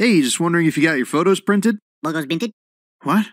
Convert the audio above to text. Hey, just wondering if you got your photos printed? Bogos Binted? What?